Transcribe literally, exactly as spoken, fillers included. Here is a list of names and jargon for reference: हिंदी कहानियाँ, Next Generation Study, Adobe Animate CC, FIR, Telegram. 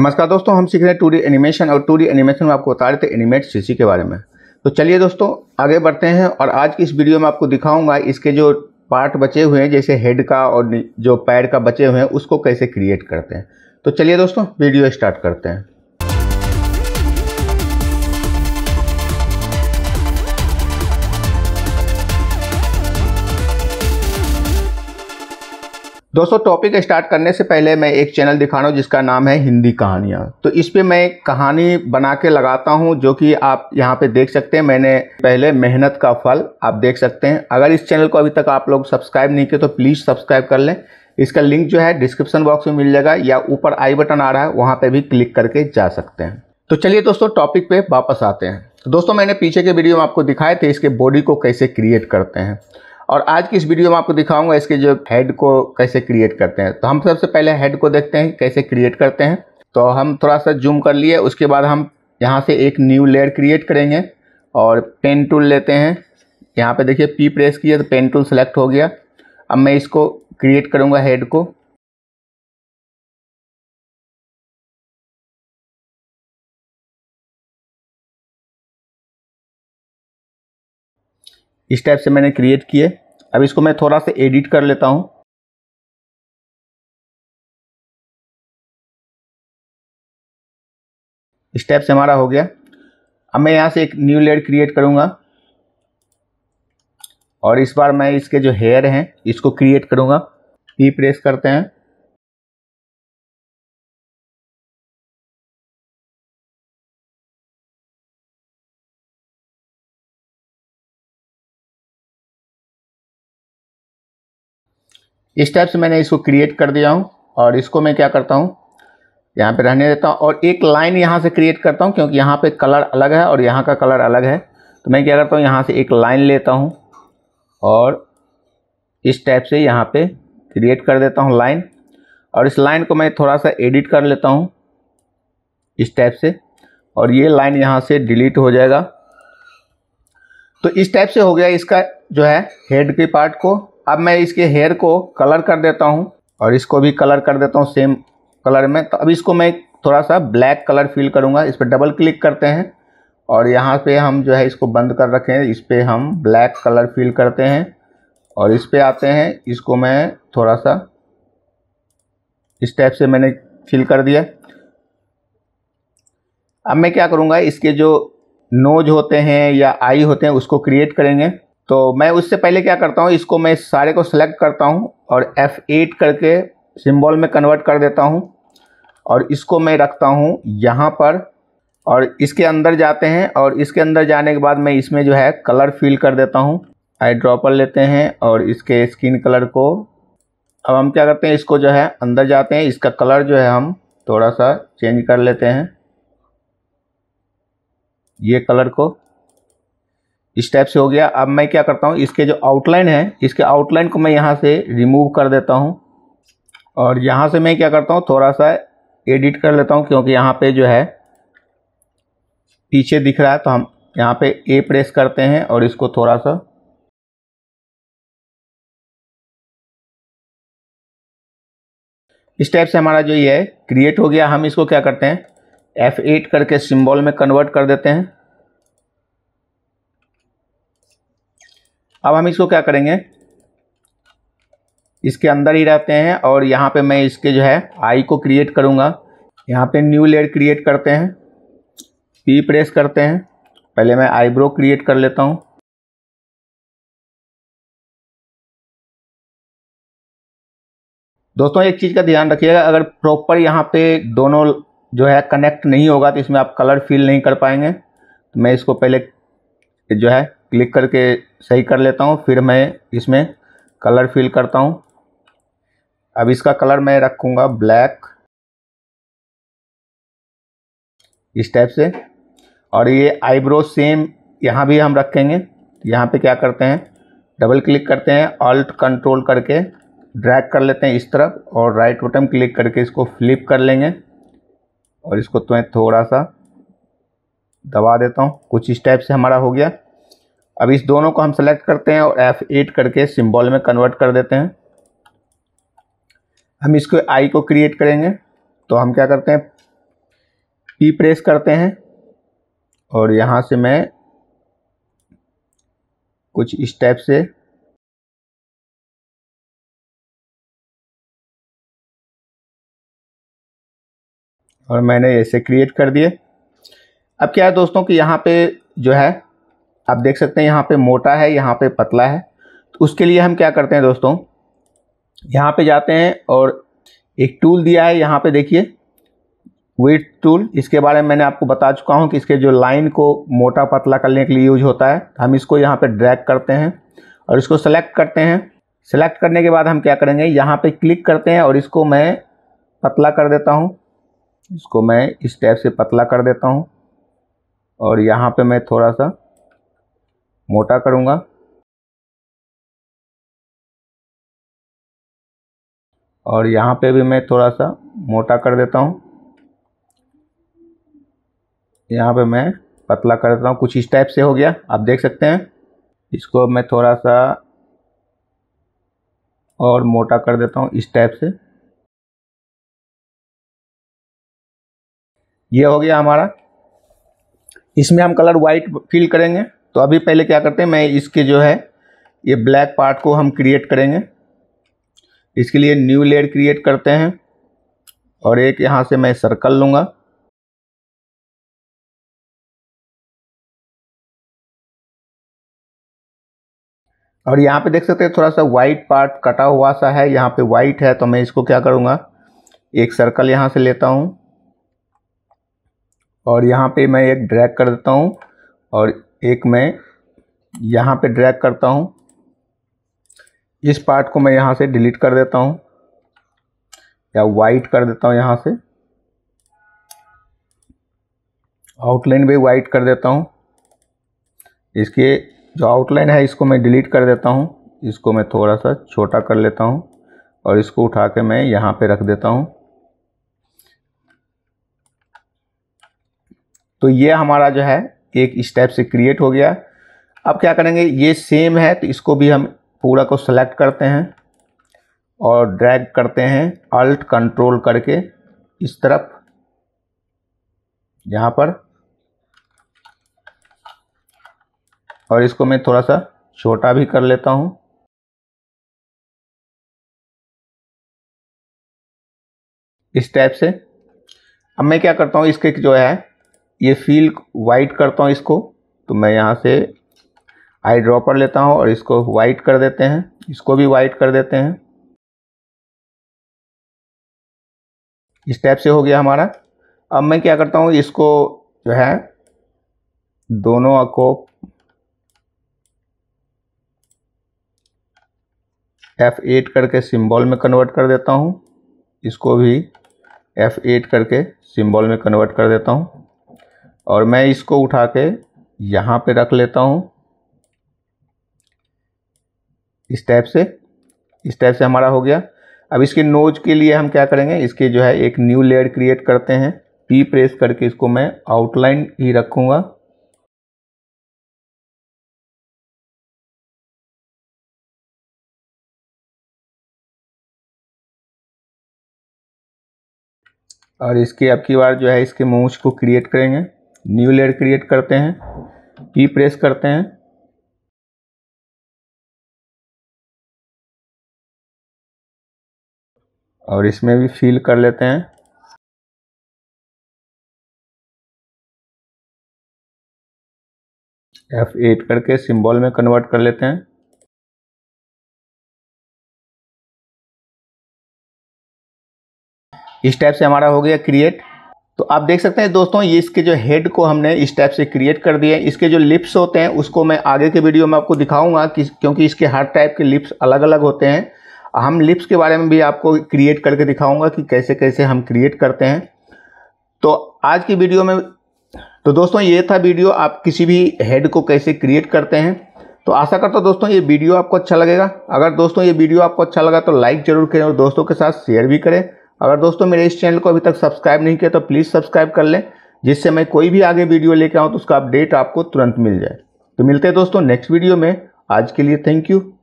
नमस्कार दोस्तों, हम सीख रहे हैं टू डी एनिमेशन और टू डी एनिमेशन में आपको बता रहे थे एनिमेट सीसी के बारे में। तो चलिए दोस्तों आगे बढ़ते हैं और आज की इस वीडियो में आपको दिखाऊंगा इसके जो पार्ट बचे हुए हैं जैसे हेड का और जो पैर का बचे हुए हैं उसको कैसे क्रिएट करते हैं। तो चलिए दोस्तों वीडियो स्टार्ट करते हैं। दोस्तों टॉपिक स्टार्ट करने से पहले मैं एक चैनल दिखा रहा हूँ जिसका नाम है हिंदी कहानियाँ। तो इस पर मैं कहानी बना के लगाता हूँ जो कि आप यहाँ पे देख सकते हैं। मैंने पहले मेहनत का फल आप देख सकते हैं। अगर इस चैनल को अभी तक आप लोग सब्सक्राइब नहीं किए तो प्लीज़ सब्सक्राइब कर लें। इसका लिंक जो है डिस्क्रिप्शन बॉक्स में मिल जाएगा या ऊपर आई बटन आ रहा है वहाँ पर भी क्लिक करके जा सकते हैं। तो चलिए दोस्तों टॉपिक पर वापस आते हैं। तो दोस्तों मैंने पीछे के वीडियो में आपको दिखाए थे इसके बॉडी को कैसे क्रिएट करते हैं और आज की इस वीडियो में आपको दिखाऊंगा इसके जो हेड को कैसे क्रिएट करते हैं। तो हम सबसे पहले हेड को देखते हैं कैसे क्रिएट करते हैं। तो हम थोड़ा सा जूम कर लिए, उसके बाद हम यहाँ से एक न्यू लेयर क्रिएट करेंगे और पेन टूल लेते हैं। यहाँ पे देखिए पी प्रेस किया तो पेन टूल सेलेक्ट हो गया। अब मैं इसको क्रिएट करूँगा हेड को। इस टाइप से मैंने क्रिएट किए। अब इसको मैं थोड़ा सा एडिट कर लेता हूँ। इस टाइप से हमारा हो गया। अब मैं यहाँ से एक न्यू लेयर क्रिएट करूँगा और इस बार मैं इसके जो हेयर हैं इसको क्रिएट करूँगा। पी प्रेस करते हैं। इस टाइप से मैंने इसको क्रिएट कर दिया हूँ और इसको मैं क्या करता हूँ यहाँ पे रहने देता हूँ और एक लाइन यहाँ से क्रिएट करता हूँ क्योंकि यहाँ पे कलर अलग है और यहाँ का कलर अलग है। तो मैं क्या करता हूँ यहाँ से एक लाइन लेता हूँ और इस टाइप से यहाँ पे क्रिएट कर देता हूँ लाइन। और इस लाइन को मैं थोड़ा सा एडिट कर लेता हूँ इस टाइप से और ये लाइन यहाँ से डिलीट हो जाएगा। तो इस टाइप से हो गया इसका जो है हेड के पार्ट को। अब मैं इसके हेयर को कलर कर देता हूँ और इसको भी कलर कर देता हूँ सेम कलर में। तो अब इसको मैं थोड़ा सा ब्लैक कलर फील करूँगा। इस पर डबल क्लिक करते हैं और यहाँ पे हम जो है इसको बंद कर रखें। इस पर हम ब्लैक कलर फील करते हैं और इस पर आते हैं। इसको मैं थोड़ा सा इस टाइप से मैंने फील कर दिया। अब मैं क्या करूँगा इसके जो नोज होते हैं या आई होते हैं उसको क्रिएट करेंगे। तो मैं उससे पहले क्या करता हूँ इसको मैं सारे को सेलेक्ट करता हूँ और एफ एट करके सिंबल में कन्वर्ट कर देता हूँ और इसको मैं रखता हूँ यहाँ पर और इसके अंदर जाते हैं। और इसके अंदर जाने के बाद मैं इसमें जो है कलर फिल कर देता हूँ। आई ड्रॉपर लेते हैं और इसके स्किन कलर को। अब हम क्या करते हैं इसको जो है अंदर जाते हैं। इसका कलर जो है हम थोड़ा सा चेंज कर लेते हैं ये कलर को। इस टाइप से हो गया। अब मैं क्या करता हूँ इसके जो आउटलाइन है इसके आउटलाइन को मैं यहाँ से रिमूव कर देता हूँ और यहाँ से मैं क्या करता हूँ थोड़ा सा एडिट कर लेता हूँ क्योंकि यहाँ पे जो है पीछे दिख रहा है। तो हम यहाँ पे ए प्रेस करते हैं और इसको थोड़ा सा इस टाइप से हमारा जो ये है क्रिएट हो गया। हम इसको क्या करते हैं एफ एट करके सिम्बॉल में कन्वर्ट कर देते हैं। अब हम इसको क्या करेंगे इसके अंदर ही रहते हैं और यहाँ पे मैं इसके जो है आई को क्रिएट करूँगा। यहाँ पे न्यू लेयर क्रिएट करते हैं, पी प्रेस करते हैं। पहले मैं आईब्रो क्रिएट कर लेता हूँ। दोस्तों एक चीज़ का ध्यान रखिएगा, अगर प्रॉपर यहाँ पे दोनों जो है कनेक्ट नहीं होगा तो इसमें आप कलर फील नहीं कर पाएंगे। तो मैं इसको पहले जो है क्लिक करके सही कर लेता हूँ, फिर मैं इसमें कलर फिल करता हूँ। अब इसका कलर मैं रखूँगा ब्लैक इस टाइप से और ये आईब्रो सेम यहाँ भी हम रखेंगे। यहाँ पे क्या करते हैं डबल क्लिक करते हैं, ऑल्ट कंट्रोल करके ड्रैग कर लेते हैं इस तरफ और राइट बटन क्लिक करके इसको फ्लिप कर लेंगे और इसको तो थोड़ा सा दबा देता हूँ। कुछ इस टाइप से हमारा हो गया। अब इस दोनों को हम सेलेक्ट करते हैं और एफ एट करके सिंबल में कन्वर्ट कर देते हैं। हम इसको आई को क्रिएट करेंगे। तो हम क्या करते हैं ई प्रेस करते हैं और यहाँ से मैं कुछ इस टाइप से और मैंने ऐसे क्रिएट कर दिए। अब क्या है दोस्तों कि यहाँ पे जो है आप देख सकते हैं यहाँ पे मोटा है, यहाँ पे पतला है। तो उसके लिए हम क्या करते हैं दोस्तों, यहाँ पे जाते हैं और एक टूल दिया है यहाँ पे, देखिए विड्थ टूल। इसके बारे में मैंने आपको बता चुका हूँ कि इसके जो लाइन को मोटा पतला करने के लिए यूज होता है। हम इसको यहाँ पे ड्रैग करते हैं और इसको सेलेक्ट करते हैं। सेलेक्ट करने के बाद हम क्या करेंगे, यहाँ पे क्लिक करते हैं और इसको मैं पतला कर देता हूँ। इसको मैं इस टाइप से पतला कर देता हूँ और यहाँ पे मैं थोड़ा सा मोटा करूँगा और यहाँ पे भी मैं थोड़ा सा मोटा कर देता हूँ। यहाँ पे मैं पतला कर देता हूँ, कुछ इस टाइप से हो गया, आप देख सकते हैं। इसको मैं थोड़ा सा और मोटा कर देता हूँ इस टाइप से। ये हो गया हमारा। इसमें हम कलर वाइट फिल करेंगे, तो अभी पहले क्या करते हैं, मैं इसके जो है ये ब्लैक पार्ट को हम क्रिएट करेंगे। इसके लिए न्यू लेयर क्रिएट करते हैं और एक यहाँ से मैं सर्कल लूँगा और यहाँ पे देख सकते हैं थोड़ा सा वाइट पार्ट कटा हुआ सा है, यहाँ पे वाइट है। तो मैं इसको क्या करूँगा, एक सर्कल यहाँ से लेता हूँ और यहाँ पे मैं एक ड्रैग कर देता हूँ और एक मैं यहाँ पे ड्रैग करता हूँ। इस पार्ट को मैं यहाँ से डिलीट कर देता हूँ या वाइट कर देता हूँ, यहाँ से आउटलाइन भी वाइट कर देता हूँ। इसके जो आउटलाइन है इसको मैं डिलीट कर देता हूँ। इसको मैं थोड़ा सा छोटा कर लेता हूँ और इसको उठा के मैं यहाँ पे रख देता हूँ। तो ये हमारा जो है एक इस टाइप से क्रिएट हो गया। अब क्या करेंगे, ये सेम है तो इसको भी हम पूरा को सेलेक्ट करते हैं और ड्रैग करते हैं अल्ट कंट्रोल करके इस तरफ, यहाँ पर, और इसको मैं थोड़ा सा छोटा भी कर लेता हूँ। इस टाइप से अब मैं क्या करता हूँ, इसके जो है ये फील वाइट करता हूँ इसको। तो मैं यहाँ से आई ड्रॉपर लेता हूँ और इसको वाइट कर देते हैं, इसको भी वाइट कर देते हैं। इस टाइप से हो गया हमारा। अब मैं क्या करता हूँ, इसको जो है दोनों को एफ एट करके सिंबल में कन्वर्ट कर देता हूँ। इसको भी एफ एट करके सिंबल में कन्वर्ट कर देता हूँ और मैं इसको उठा के यहाँ पे रख लेता हूँ इस टाइप से। इस टाइप से हमारा हो गया। अब इसके नोज के लिए हम क्या करेंगे, इसके जो है एक न्यू लेयर क्रिएट करते हैं। पी प्रेस करके इसको मैं आउटलाइन ही रखूँगा और इसके अब की बार जो है इसके मूंछ को क्रिएट करेंगे। न्यू लेयर क्रिएट करते हैं, पी प्रेस करते हैं और इसमें भी फिल कर लेते हैं। एफ एट करके सिंबल में कन्वर्ट कर लेते हैं। इस टाइप से हमारा हो गया क्रिएट। तो आप देख सकते हैं दोस्तों, ये इसके जो हेड को हमने इस टाइप से क्रिएट कर दिए। इसके जो लिप्स होते हैं उसको मैं आगे के वीडियो में आपको दिखाऊंगा कि क्योंकि इसके हर टाइप के लिप्स अलग अलग होते हैं। हम लिप्स के बारे में भी आपको क्रिएट करके दिखाऊंगा कि कैसे कैसे हम क्रिएट करते हैं। तो आज की वीडियो में तो दोस्तों ये था वीडियो, आप किसी भी हेड को कैसे क्रिएट करते हैं। तो आशा करता हूँ दोस्तों ये वीडियो आपको अच्छा लगेगा। अगर दोस्तों ये वीडियो आपको अच्छा लगा तो लाइक जरूर करें और दोस्तों के साथ शेयर भी करें। अगर दोस्तों मेरे इस चैनल को अभी तक सब्सक्राइब नहीं किया तो प्लीज़ सब्सक्राइब कर लें, जिससे मैं कोई भी आगे वीडियो लेकर आऊँ तो उसका अपडेट आपको तुरंत मिल जाए। तो मिलते हैं दोस्तों नेक्स्ट वीडियो में। आज के लिए थैंक यू।